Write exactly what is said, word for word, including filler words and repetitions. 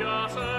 Yes,